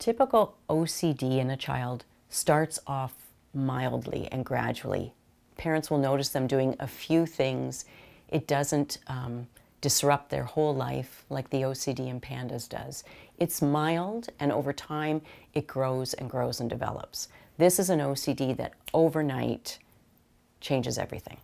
Typical OCD in a child starts off mildly and gradually. Parents will notice them doing a few things. It doesn't disrupt their whole life like the OCD in PANDAS does. It's mild, and over time it grows and grows and develops. This is an OCD that overnight changes everything.